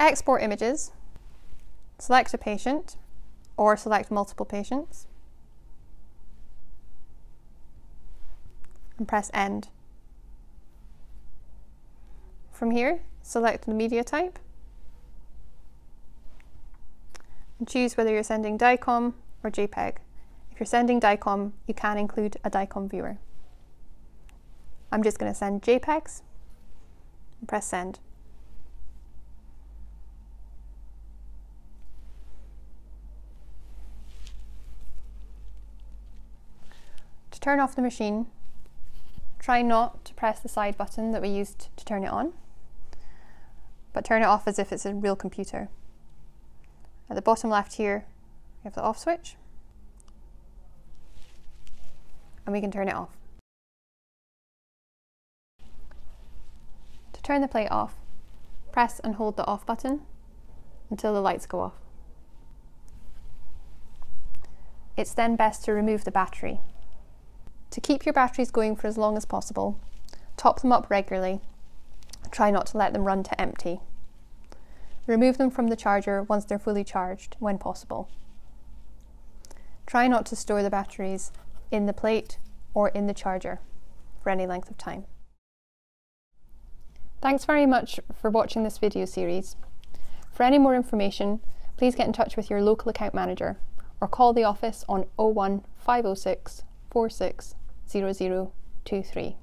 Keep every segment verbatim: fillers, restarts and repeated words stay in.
Export images, select a patient or select multiple patients and press end. From here, select the media type and choose whether you're sending DICOM or JPEG. If you're sending DICOM, you can include a DICOM viewer. I'm just going to send JPEGs and press send. To turn off the machine, try not to press the side button that we used to turn it on, but turn it off as if it's a real computer. At the bottom left here, we have the off switch, and we can turn it off. To turn the plate off, press and hold the off button until the lights go off. It's then best to remove the battery. To keep your batteries going for as long as possible, top them up regularly and try not to let them run to empty. Remove them from the charger once they're fully charged when possible. Try not to store the batteries in the plate or in the charger for any length of time. Thanks very much for watching this video series. For any more information, please get in touch with your local account manager or call the office on oh one, five oh six, four six, zero zero two three.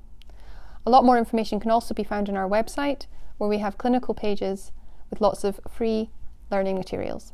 A lot more information can also be found on our website, where we have clinical pages with lots of free learning materials.